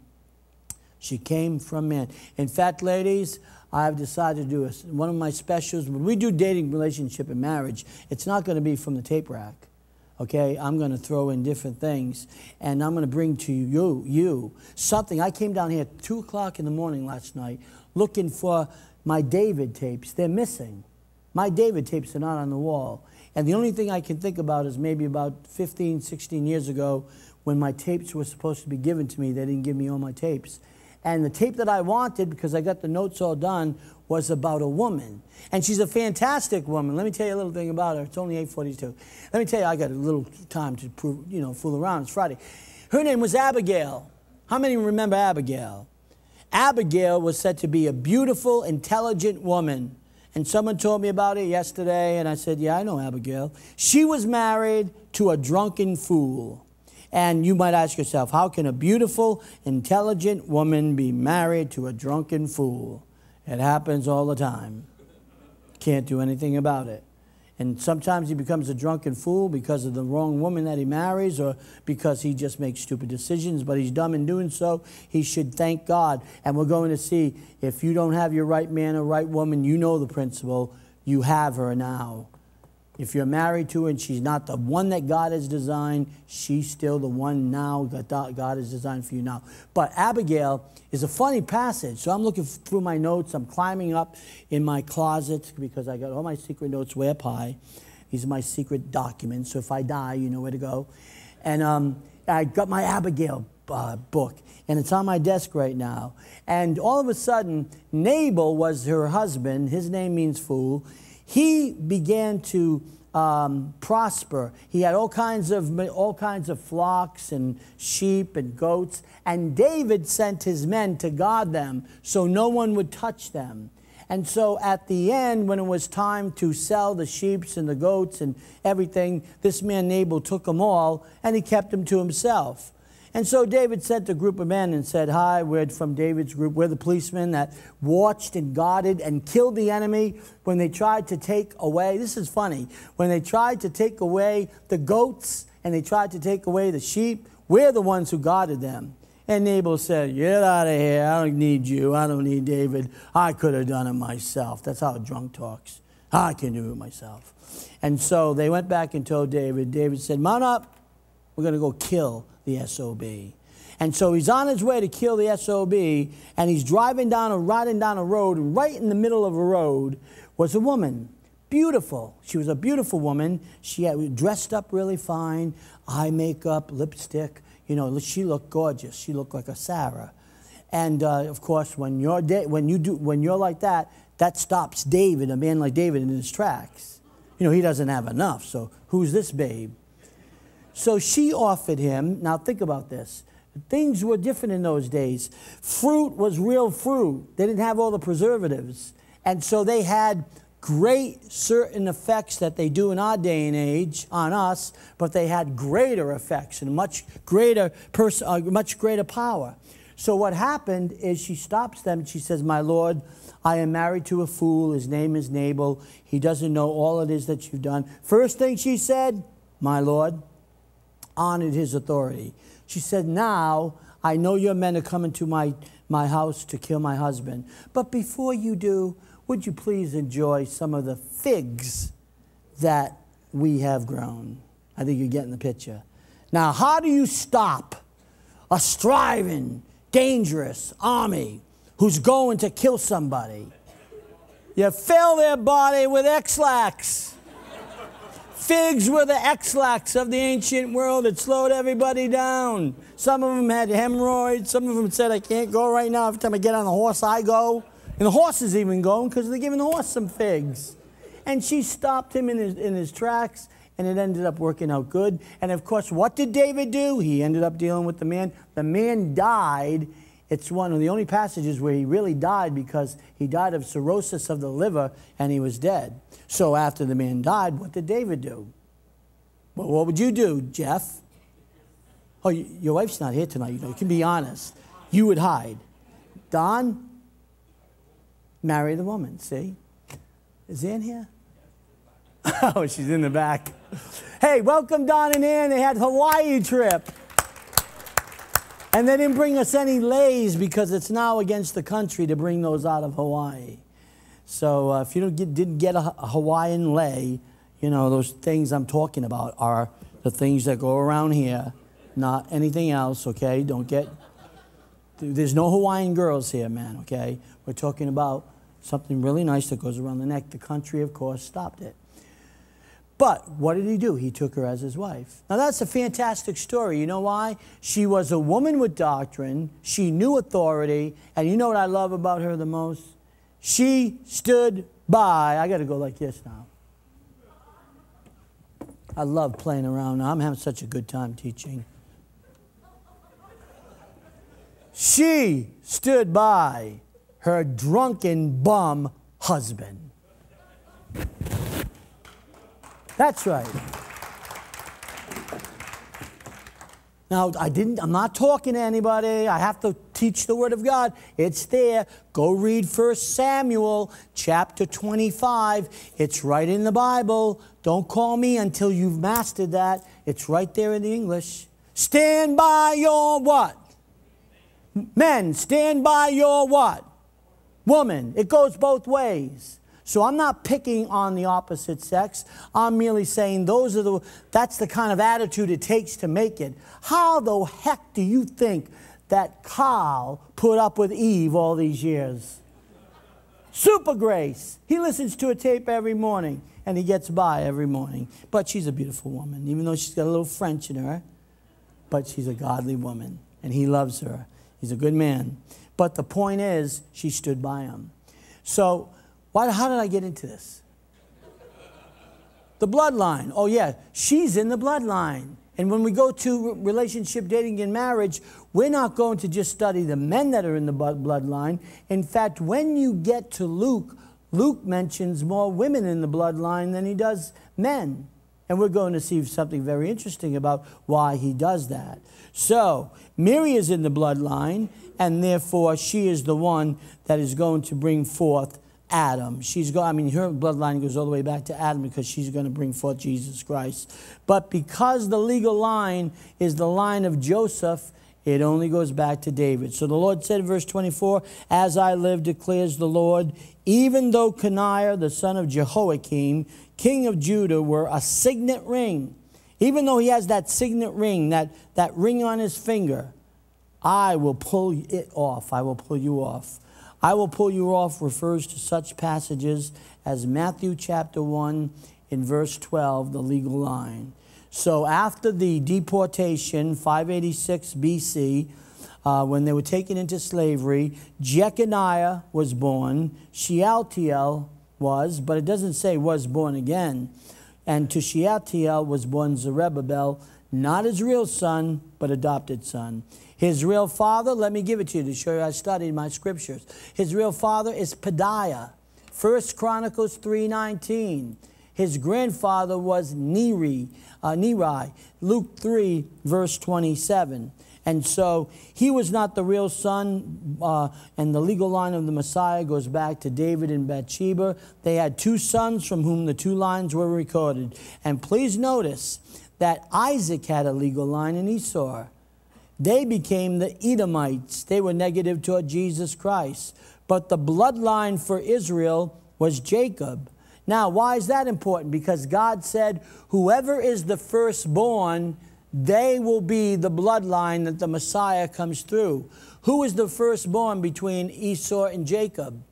She came from man. In fact, ladies, I've decided to do one of my specials. When we do dating, relationship, and marriage, it's not going to be from the tape rack. Okay, I'm going to throw in different things, and I'm going to bring to you something. I came down here at 2 o'clock in the morning last night looking for my David tapes. They're missing. My David tapes are not on the wall. And the only thing I can think about is maybe about 15, 16 years ago when my tapes were supposed to be given to me. They didn't give me all my tapes. And the tape that I wanted, because I got the notes all done, was about a woman. And she's a fantastic woman. Let me tell you a little thing about her. It's only 8:42. Let me tell you, I got a little time to prove, you know, fool around. It's Friday. Her name was Abigail. How many remember Abigail? Abigail was said to be a beautiful, intelligent woman. And someone told me about it yesterday, and I said, yeah, I know Abigail. She was married to a drunken fool. And you might ask yourself, how can a beautiful, intelligent woman be married to a drunken fool? It happens all the time. Can't do anything about it. And sometimes he becomes a drunken fool because of the wrong woman that he marries, or because he just makes stupid decisions, but he's dumb in doing so. He should thank God. And we're going to see, if you don't have your right man or right woman, you know the principle, you have her now. If you're married to her and she's not the one that God has designed, she's still the one now that God has designed for you now. But Abigail is a funny passage. So I'm looking through my notes. I'm climbing up in my closet because I got all my secret notes way up high. These are my secret documents. So if I die, you know where to go. And I got my Abigail book, and it's on my desk right now. And all of a sudden, Nabal was her husband. His name means fool. He began to prosper. He had all kinds of flocks and sheep and goats. And David sent his men to guard them so no one would touch them. And so at the end, when it was time to sell the sheep and the goats and everything, this man Nabal took them all, and he kept them to himself. And so David sent a group of men and said, hi, we're from David's group. We're the policemen that watched and guarded and killed the enemy when they tried to take away, this is funny, when they tried to take away the goats and they tried to take away the sheep, we're the ones who guarded them. And Nabal said, get out of here. I don't need you. I don't need David. I could have done it myself. That's how a drunk talks. I can do it myself. And so they went back and told David. David said, mount up. We're going to go kill the SOB. And so he's on his way to kill the SOB, and he's riding down a road, and right in the middle of a road was a woman. Beautiful. She was a beautiful woman. She had dressed up really fine, eye makeup, lipstick. You know, she looked gorgeous. She looked like a Sarah. And of course, when you're like that, that stops David, a man like David, in his tracks. You know, he doesn't have enough. So who's this babe? So she offered him, now think about this, things were different in those days. Fruit was real fruit. They didn't have all the preservatives. And so they had great certain effects that they do in our day and age on us, but they had greater effects and much greater power. So what happened is she stops them and she says, "My Lord, I am married to a fool. His name is Nabal. He doesn't know all it is that you've done." First thing she said, "My Lord," honored his authority. She said, "Now I know your men are coming to my house to kill my husband. But before you do, would you please enjoy some of the figs that we have grown?" I think you're getting the picture. Now, how do you stop a striving, dangerous army who's going to kill somebody? You fill their body with X-lax. Figs were the X-lax of the ancient world. It slowed everybody down. Some of them had hemorrhoids. Some of them said, "I can't go right now. Every time I get on the horse, I go." And the horse is even going because they're giving the horse some figs. And she stopped him in his tracks, and it ended up working out good. And, of course, what did David do? He ended up dealing with the man. The man died. It's one of the only passages where he really died, because he died of cirrhosis of the liver, and he was dead. So after the man died, what did David do? Well, what would you do, Jeff? Oh, your wife's not here tonight. You know, you can be honest. You would hide. Don? Marry the woman, see? Is Ann here? Oh, she's in the back. Hey, welcome Don and Ann. They had Hawaii trip. And they didn't bring us any Lays because it's now against the country to bring those out of Hawaii. So if you didn't get a Hawaiian Lay, you know, those things I'm talking about are the things that go around here, not anything else, okay? Don't get... There's no Hawaiian girls here, man, okay? We're talking about something really nice that goes around the neck. The country, of course, stopped it. But what did he do? He took her as his wife. Now, that's a fantastic story. You know why? She was a woman with doctrine. She knew authority. And you know what I love about her the most? She stood by. I got to go like this now. I love playing around now. I'm having such a good time teaching. She stood by her drunken bum husband. That's right. Now, I'm not talking to anybody. I have to teach the Word of God. It's there. Go read 1 Samuel chapter 25. It's right in the Bible. Don't call me until you've mastered that. It's right there in the English. Stand by your what? Men, stand by your what? Woman. It goes both ways. So I'm not picking on the opposite sex. I'm merely saying that's the kind of attitude it takes to make it. How the heck do you think that Kyle put up with Eve all these years? Super Grace. He listens to a tape every morning, and he gets by every morning. But she's a beautiful woman, even though she's got a little French in her. But she's a godly woman, and he loves her. He's a good man. But the point is, she stood by him. So, how did I get into this? The bloodline. Oh, yeah. She's in the bloodline. And when we go to relationship, dating, and marriage, we're not going to just study the men that are in the bloodline. In fact, when you get to Luke, Luke mentions more women in the bloodline than he does men. And we're going to see something very interesting about why he does that. So, Mary is in the bloodline, and therefore she is the one that is going to bring forth Adam. Her bloodline goes all the way back to Adam because she's going to bring forth Jesus Christ. But because the legal line is the line of Joseph, it only goes back to David. So the Lord said in verse 24, "As I live, declares the Lord, even though Coniah, the son of Jehoiakim, king of Judah, were a signet ring, even though he has that signet ring, that ring on his finger, I will pull it off." I will pull you off. "I will pull you off" refers to such passages as Matthew chapter 1 in verse 12, the legal line. So after the deportation, 586 B.C., when they were taken into slavery, Jeconiah was born, Shealtiel was, but it doesn't say was born again. And to Shealtiel was born Zerubbabel, not his real son, but adopted son. His real father, let me give it to you to show you I studied my scriptures. His real father is Pedaiah, 1 Chronicles 3:19. His grandfather was Neri. Luke 3, verse 27. And so he was not the real son, and the legal line of the Messiah goes back to David and Bathsheba. They had two sons from whom the two lines were recorded. And please notice that Isaac had a legal line in Esau. They became the Edomites. They were negative toward Jesus Christ. But the bloodline for Israel was Jacob. Now, why is that important? Because God said, whoever is the firstborn, they will be the bloodline that the Messiah comes through. Who is the firstborn between Esau and Jacob?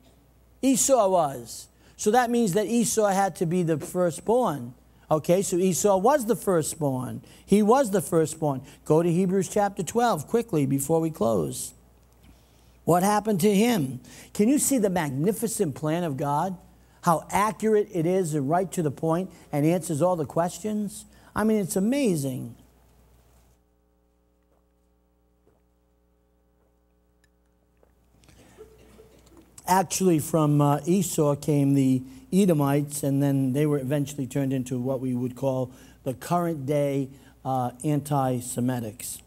Esau was. So that means that Esau had to be the firstborn. Okay, so Esau was the firstborn. He was the firstborn. Go to Hebrews chapter 12 quickly before we close. What happened to him? Can you see the magnificent plan of God? How accurate it is and right to the point and answers all the questions? I mean, it's amazing. Actually, from Esau came the Edomites, and then they were eventually turned into what we would call the current day anti-Semitics.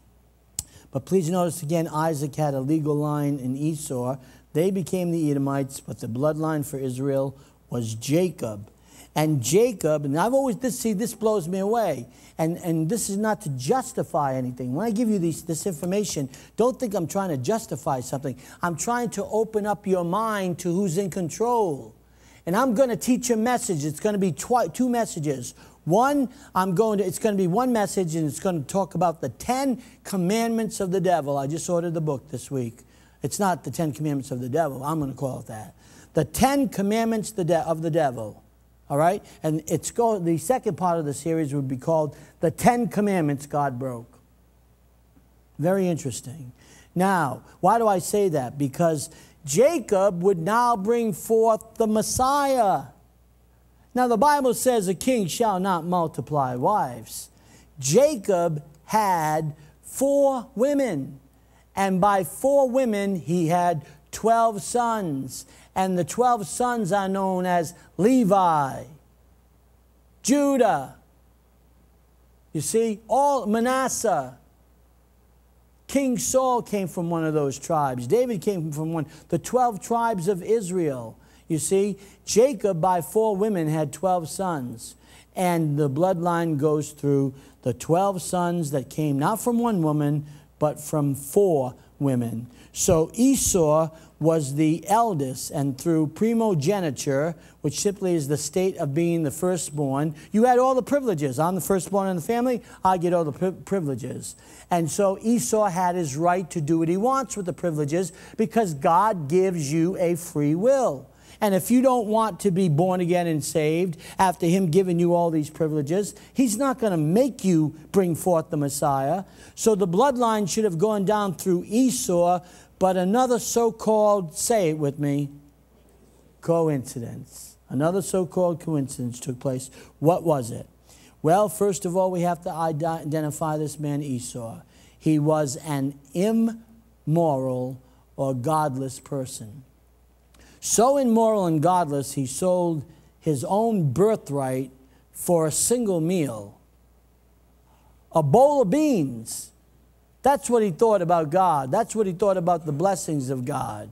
But please notice again, Isaac had a legal line in Esau. They became the Edomites, but the bloodline for Israel was Jacob. And Jacob, and I've always, this blows me away. And this is not to justify anything. When I give you this information, don't think I'm trying to justify something. I'm trying to open up your mind to who's in control. And I'm going to teach a message. It's going to be two messages. One, it's going to be one message, and it's going to talk about the 10 commandments of the devil. I just ordered the book this week. It's not the 10 commandments of the devil. I'm going to call it that. The 10 commandments of the devil. All right? And the second part of the series would be called The 10 Commandments God Broke. Very interesting. Now, why do I say that? Because Jacob would now bring forth the Messiah. Now, the Bible says a king shall not multiply wives. Jacob had 4 women. And by 4 women, he had 12 sons. And the 12 sons are known as Levi, Judah, you see, all Manasseh. King Saul came from one of those tribes. David came from one, the 12 tribes of Israel. You see, Jacob by 4 women had 12 sons. And the bloodline goes through the 12 sons that came not from one woman, but from 4 women. So Esau was the eldest, and through primogeniture, which simply is the state of being the firstborn, you had all the privileges. I'm the firstborn in the family, I get all the privileges. And so Esau had his right to do what he wants with the privileges, because God gives you a free will. And if you don't want to be born again and saved after him giving you all these privileges, he's not going to make you bring forth the Messiah. So the bloodline should have gone down through Esau, but another so-called, say it with me, coincidence. Another so-called coincidence took place. What was it? Well, first of all, we have to identify this man Esau. He was an immoral or godless person. So immoral and godless, he sold his own birthright for a single meal. A bowl of beans. That's what he thought about God. That's what he thought about the blessings of God.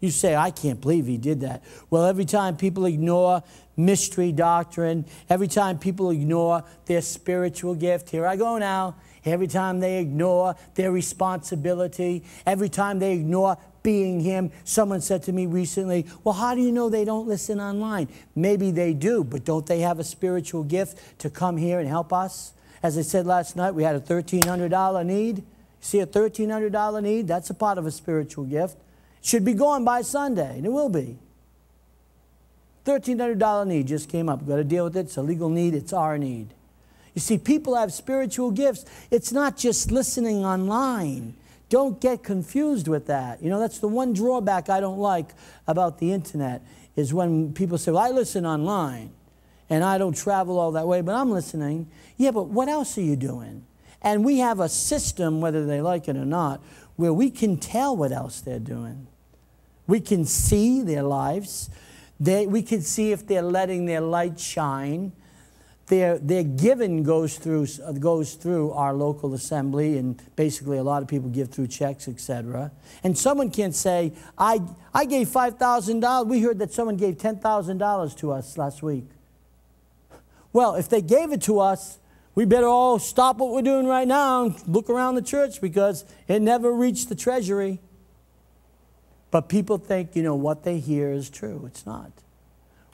You say, I can't believe he did that. Well, every time people ignore mystery doctrine, every time people ignore their spiritual gift, here I go now. Every time they ignore their responsibility, every time they ignore being him. Someone said to me recently, well, how do you know they don't listen online? Maybe they do, but don't they have a spiritual gift to come here and help us? As I said last night, we had a $1,300 need. See, a $1,300 need? That's a part of a spiritual gift. Should be gone by Sunday, and it will be. $1,300 need just came up. We've got to deal with it. It's a legal need. It's our need. You see, people have spiritual gifts. It's not just listening online. Don't get confused with that. You know, that's the one drawback I don't like about the internet is when people say, well, I listen online and I don't travel all that way, but I'm listening. Yeah, but what else are you doing? And we have a system, whether they like it or not, where we can tell what else they're doing. We can see their lives. We can see if they're letting their light shine. Their giving goes through our local assembly, and basically a lot of people give through checks, etc. And someone can't say, I gave $5,000. We heard that someone gave $10,000 to us last week. Well, if they gave it to us, we better all stop what we're doing right now and look around the church, because it never reached the treasury. But people think, you know, what they hear is true. It's not.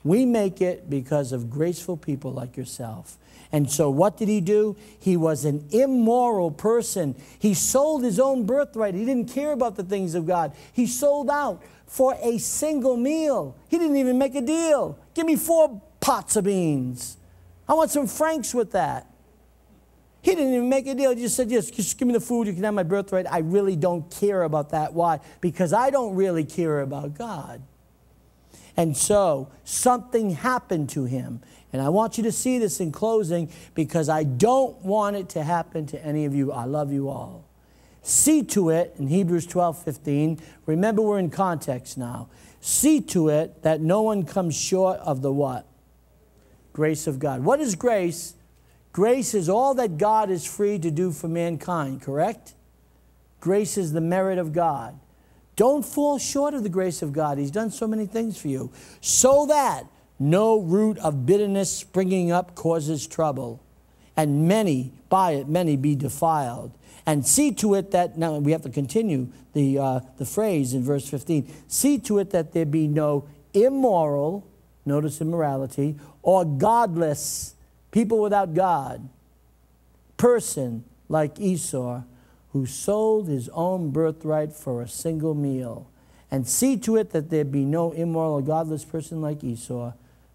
We make it because of graceful people like yourself. And so what did he do? He was an immoral person. He sold his own birthright. He didn't care about the things of God. He sold out for a single meal. He didn't even make a deal. Give me 4 pots of beans. I want some francs with that. He didn't even make a deal. He just said, yes, just give me the food. You can have my birthright. I really don't care about that. Why? Because I don't really care about God. And so something happened to him. And I want you to see this in closing, because I don't want it to happen to any of you. I love you all. See to it, in Hebrews 12:15. Remember, we're in context now. See to it that no one comes short of the what? Grace of God. What is grace? Grace is all that God is free to do for mankind, correct? Grace is the merit of God. Don't fall short of the grace of God. He's done so many things for you. So that no root of bitterness springing up causes trouble, and many, by it, many be defiled. And see to it that, now we have to continue the phrase in verse 15. See to it that there be no immoral, notice immorality, or godless, people without God, person like Esau, who sold his own birthright for a single meal. And see to it that there be no immoral or godless person like Esau,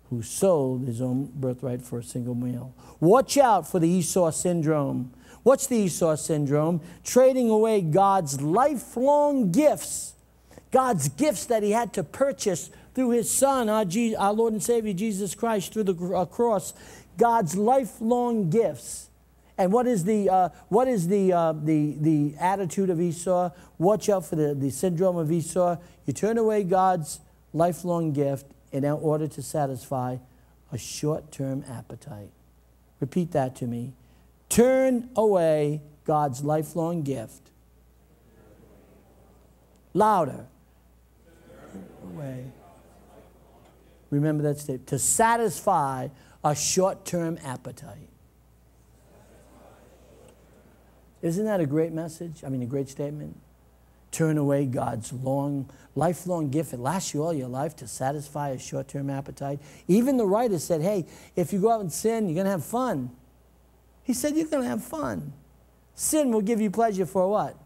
who sold his own birthright for a single meal. Watch out for the Esau syndrome. What's the Esau syndrome? Trading away God's lifelong gifts, God's gifts that he had to purchase through his Son, our Lord and Savior, Jesus Christ, through the cross. God's lifelong gifts. And what is the attitude of Esau? Watch out for the syndrome of Esau. You turn away God's lifelong gift in order to satisfy a short-term appetite. Repeat that to me. Turn away God's lifelong gift. Louder. Turn away. Remember that statement. To satisfy a short-term appetite. Isn't that a great message? I mean, a great statement. Turn away God's lifelong gift. It lasts you all your life to satisfy a short-term appetite. Even the writer said, hey, if you go out and sin, you're going to have fun. He said, you're going to have fun. Sin will give you pleasure for what?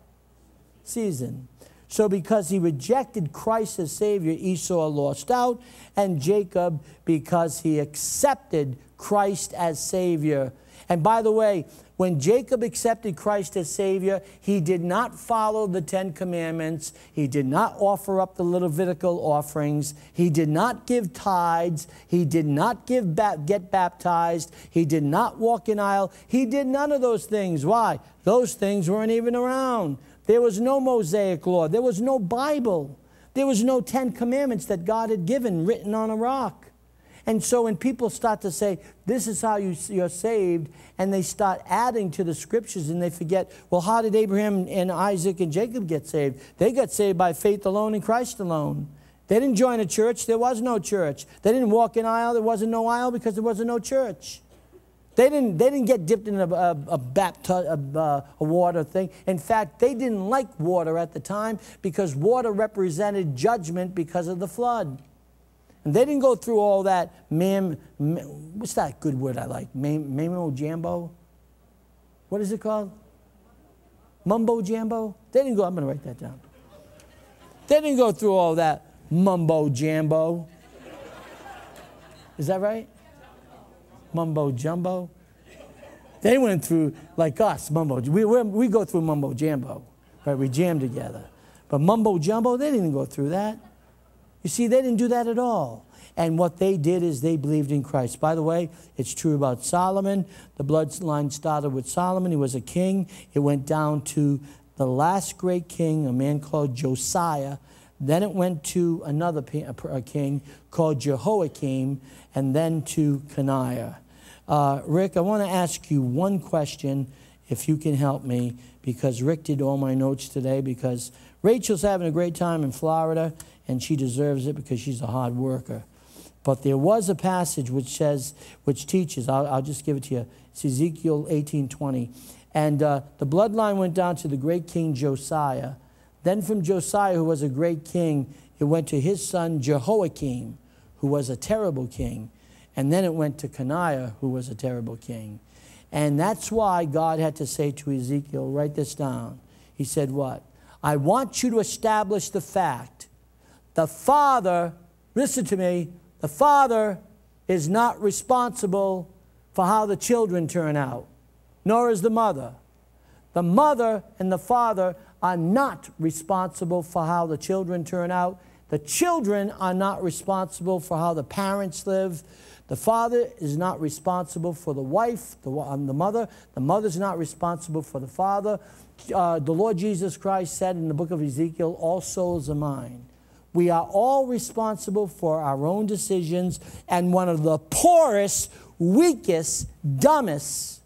Season. So because he rejected Christ as Savior, Esau lost out, and Jacob, because he accepted Christ as Savior. And by the way, when Jacob accepted Christ as Savior, he did not follow the 10 Commandments. He did not offer up the Levitical offerings. He did not give tithes. He did not get baptized. He did not walk in aisle. He did none of those things. Why? Those things weren't even around. There was no Mosaic law. There was no Bible. There was no 10 Commandments that God had given written on a rock. And so when people start to say, this is how you're saved, and they start adding to the Scriptures, and they forget, well, how did Abraham and Isaac and Jacob get saved? They got saved by faith alone in Christ alone. They didn't join a church. There was no church. They didn't walk in aisle. There wasn't no aisle because there wasn't no church. They didn't get dipped in a water thing. In fact, they didn't like water at the time because water represented judgment because of the flood. And they didn't go through all that what's that good word I like? Mamo jambo? What is it called? Mumbo jambo? They didn't go, I'm going to write that down. They didn't go through all that mumbo jambo. Is that right? Mumbo jumbo. They went through, like us, mumbo. We go through mumbo jambo, right? We jam together. But mumbo jumbo, they didn't go through that. You see, they didn't do that at all. And what they did is they believed in Christ. By the way, it's true about Solomon. The bloodline started with Solomon. He was a king. It went down to the last great king, a man called Josiah. Then it went to another king called Jehoiakim, and then to Coniah. Rick, I want to ask you one question, if you can help me, because Rick did all my notes today, because Rachel's having a great time in Florida, and she deserves it because she's a hard worker. But there was a passage which says, which teaches, I'll just give it to you. It's Ezekiel 18:20. And the bloodline went down to the great king Josiah. Then from Josiah, who was a great king, it went to his son Jehoiakim, who was a terrible king. And then it went to Coniah, who was a terrible king. And that's why God had to say to Ezekiel, write this down. He said what? I want you to establish the fact. The father, listen to me, the father is not responsible for how the children turn out, nor is the mother. The mother and the father are not responsible for how the children turn out. The children are not responsible for how the parents live. The father is not responsible for the wife, the mother. The mother's not responsible for the father. The Lord Jesus Christ said in the book of Ezekiel, all souls are mine. We are all responsible for our own decisions, and one of the poorest, weakest, dumbest,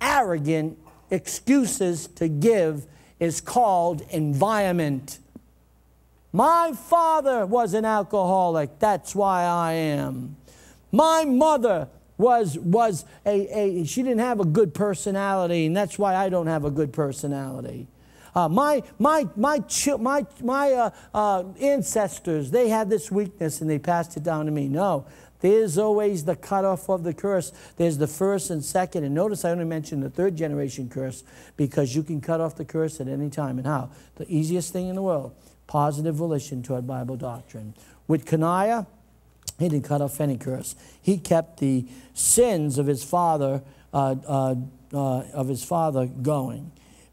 arrogant excuses to give is called environment. My father was an alcoholic, that's why I am. My mother was she didn't have a good personality, and that's why I don't have a good personality. My ancestors, they had this weakness and they passed it down to me. No, there's always the cutoff of the curse. There's the first and second. And notice I only mentioned the third generation curse, because you can cut off the curse at any time. And how? The easiest thing in the world, positive volition toward Bible doctrine. With Coniah, he didn't cut off any curse. He kept the sins of his father going.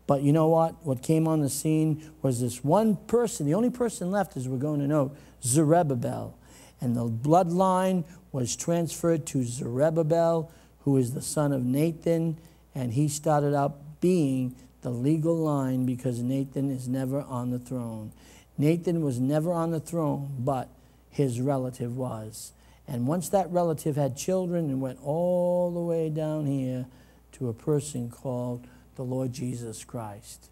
But you know what? What came on the scene was this one person. The only person left, as we're going to know, Zerubbabel. And the bloodline was transferred to Zerubbabel, who is the son of Nathan. And he started out being the legal line, because Nathan is never on the throne. Nathan was never on the throne, but his relative was. And once that relative had children, and went all the way down here to a person called the Lord Jesus Christ.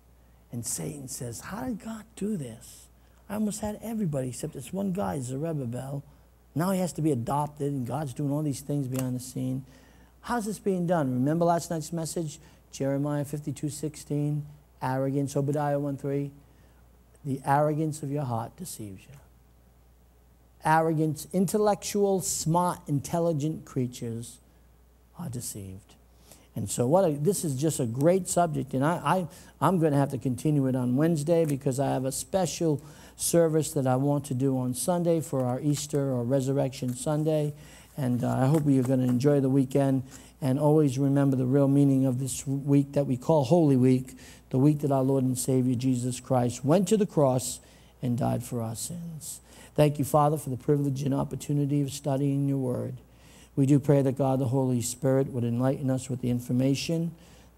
And Satan says, how did God do this? I almost had everybody except this one guy, Zerubbabel. Now he has to be adopted, and God's doing all these things behind the scene. How's this being done? Remember last night's message? Jeremiah 52:16, arrogance, Obadiah 1:3. The arrogance of your heart deceives you. Arrogance, intellectual, smart, intelligent creatures are deceived. And so this is just a great subject, and I'm going to have to continue it on Wednesday, because I have a special service that I want to do on Sunday for our Easter or Resurrection Sunday. And I hope you're going to enjoy the weekend, and always remember the real meaning of this week that we call Holy Week, the week that our Lord and Savior Jesus Christ went to the cross and died for our sins. Thank you, Father, for the privilege and opportunity of studying your word. We do pray that God, the Holy Spirit, would enlighten us with the information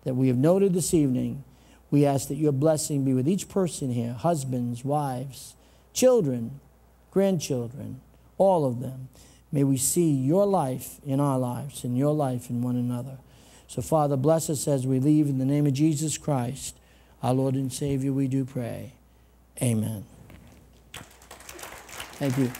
that we have noted this evening. We ask that your blessing be with each person here, husbands, wives, children, grandchildren, all of them. May we see your life in our lives and your life in one another. So, Father, bless us as we leave. In the name of Jesus Christ, our Lord and Savior, we do pray. Amen. Thank you.